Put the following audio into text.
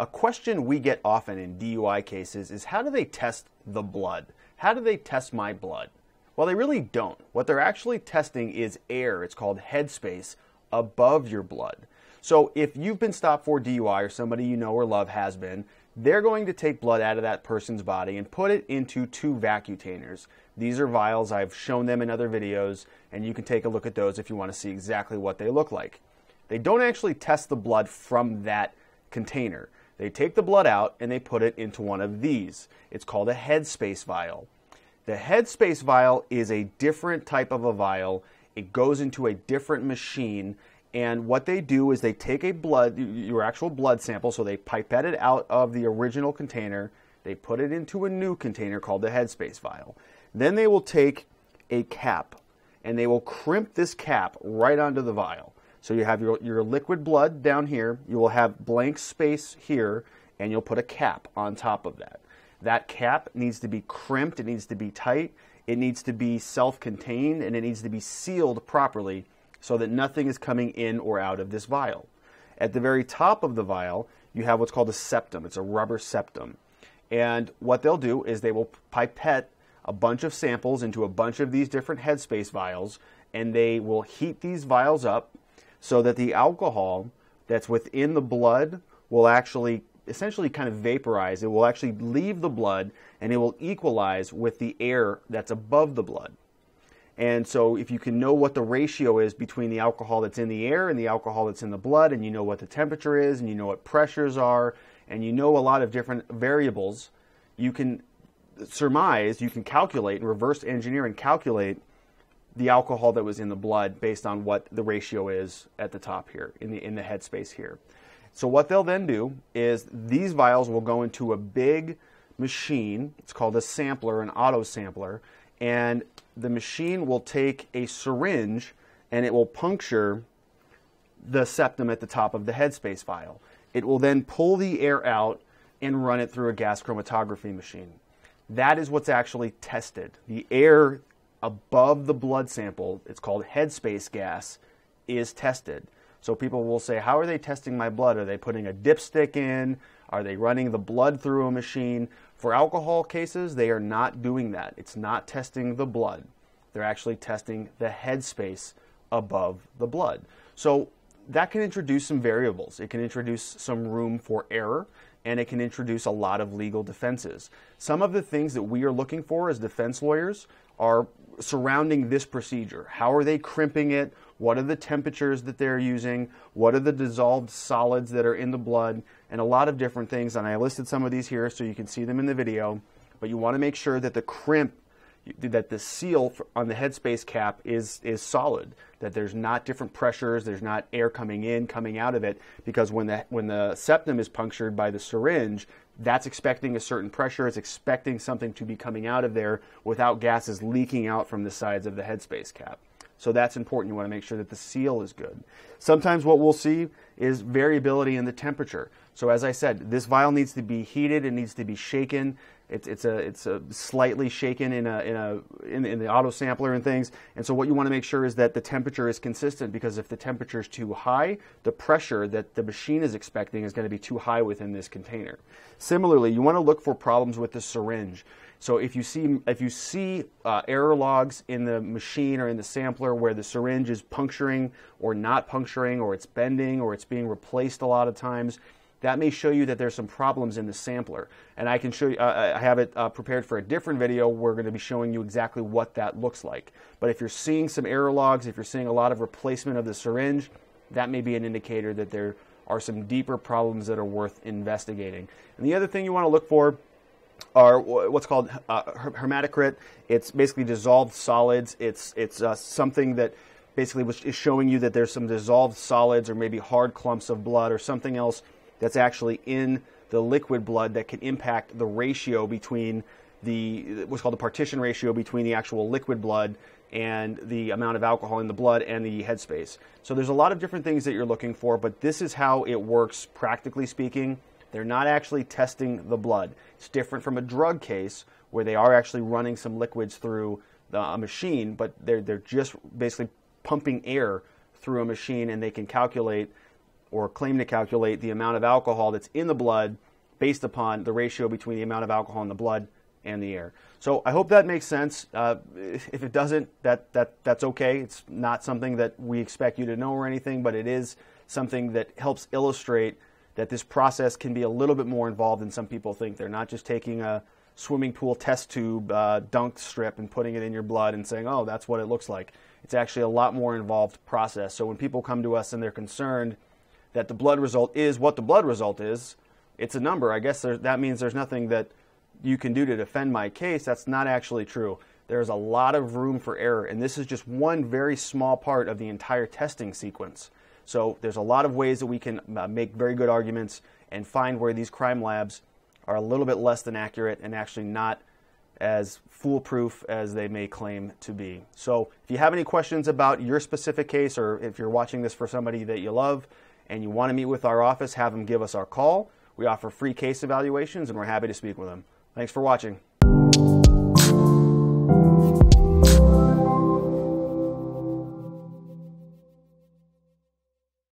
A question we get often in DUI cases is, how do they test the blood? How do they test my blood? Well, they really don't. What they're actually testing is air. It's called headspace above your blood. So if you've been stopped for DUI, or somebody you know or love has been, they're going to take blood out of that person's body and put it into two vacutainers. These are vials. I've shown them in other videos, and you can take a look at those if you want to see exactly what they look like. They don't actually test the blood from that container. They take the blood out and they put it into one of these. It's called a headspace vial. The headspace vial is a different type of a vial. It goes into a different machine. And what they do is they take a your actual blood sample, so they pipette it out of the original container, they put it into a new container called the headspace vial. Then they will take a cap, and they will crimp this cap right onto the vial. So you have your liquid blood down here, you will have blank space here, and you'll put a cap on top of that. That cap needs to be crimped, it needs to be tight, it needs to be self-contained, and it needs to be sealed properly, so that nothing is coming in or out of this vial. At the very top of the vial, you have what's called a septum. It's a rubber septum. And what they'll do is they will pipette a bunch of samples into a bunch of these different headspace vials, and they will heat these vials up so that the alcohol that's within the blood will actually essentially kind of vaporize. It will actually leave the blood, and it will equalize with the air that's above the blood. And so if you can know what the ratio is between the alcohol that's in the air and the alcohol that's in the blood, and you know what the temperature is, and you know what pressures are, and you know a lot of different variables, you can surmise, you can calculate and reverse engineer and calculate the alcohol that was in the blood based on what the ratio is at the top here, in the headspace here. So what they'll then do is these vials will go into a big machine. It's called a sampler, an auto sampler. And the machine will take a syringe and it will puncture the septum at the top of the headspace vial. It will then pull the air out and run it through a gas chromatography machine. That is what's actually tested. The air above the blood sample, it's called headspace gas, is tested. So people will say, how are they testing my blood? Are they putting a dipstick in? Are they running the blood through a machine? For alcohol cases, they are not doing that. It's not testing the blood. They're actually testing the headspace above the blood. So that can introduce some variables. It can introduce some room for error, and it can introduce a lot of legal defenses. Some of the things that we are looking for as defense lawyers are surrounding this procedure. How are they crimping it? What are the temperatures that they're using? What are the dissolved solids that are in the blood? And a lot of different things, and I listed some of these here so you can see them in the video, but you want to make sure that the crimp, that the seal on the headspace cap is solid, that there's not different pressures, there's not air coming in, coming out of it, because when the septum is punctured by the syringe, that's expecting a certain pressure, it's expecting something to be coming out of there without gases leaking out from the sides of the headspace cap. So that's important. You want to make sure that the seal is good. Sometimes what we'll see is variability in the temperature. So as I said, this vial needs to be heated. It needs to be shaken. It's a slightly shaken in the auto sampler and things. And so what you want to make sure is that the temperature is consistent, because if the temperature is too high, the pressure that the machine is expecting is going to be too high within this container. Similarly, you want to look for problems with the syringe. So if you see error logs in the machine or in the sampler where the syringe is puncturing or not puncturing, or it's bending, or it's being replaced a lot of times, that may show you that there's some problems in the sampler. And I can show you, I have it prepared for a different video. We're going to be showing you exactly what that looks like. But if you're seeing some error logs, if you're seeing a lot of replacement of the syringe, that may be an indicator that there are some deeper problems that are worth investigating. And the other thing you want to look for are what's called hematocrit. It's basically dissolved solids. It's something that basically is showing you that there's some dissolved solids, or maybe hard clumps of blood, or something else that's actually in the liquid blood that can impact the ratio between the, what's called the partition ratio, between the actual liquid blood and the amount of alcohol in the blood and the headspace. So there's a lot of different things that you're looking for, but this is how it works practically speaking. They're not actually testing the blood. It's different from a drug case where they are actually running some liquids through a machine, but they're just basically pumping air through a machine, and they can calculate or claim to calculate the amount of alcohol that's in the blood based upon the ratio between the amount of alcohol in the blood and the air. So I hope that makes sense. If it doesn't, that's okay. It's not something that we expect you to know or anything, but it is something that helps illustrate that this process can be a little bit more involved than some people think. They're not just taking a swimming pool test tube dunk strip and putting it in your blood and saying, oh, that's what it looks like. It's actually a lot more involved process. So when people come to us and they're concerned that the blood result is what the blood result is, it's a number. I guess that means there's nothing that you can do to defend my case. That's not actually true. There's a lot of room for error, and this is just one very small part of the entire testing sequence. So there's a lot of ways that we can make very good arguments and find where these crime labs are a little bit less than accurate and actually not as foolproof as they may claim to be. So if you have any questions about your specific case, or if you're watching this for somebody that you love and you want to meet with our office, have them give us our call. We offer free case evaluations, and we're happy to speak with them. Thanks for watching.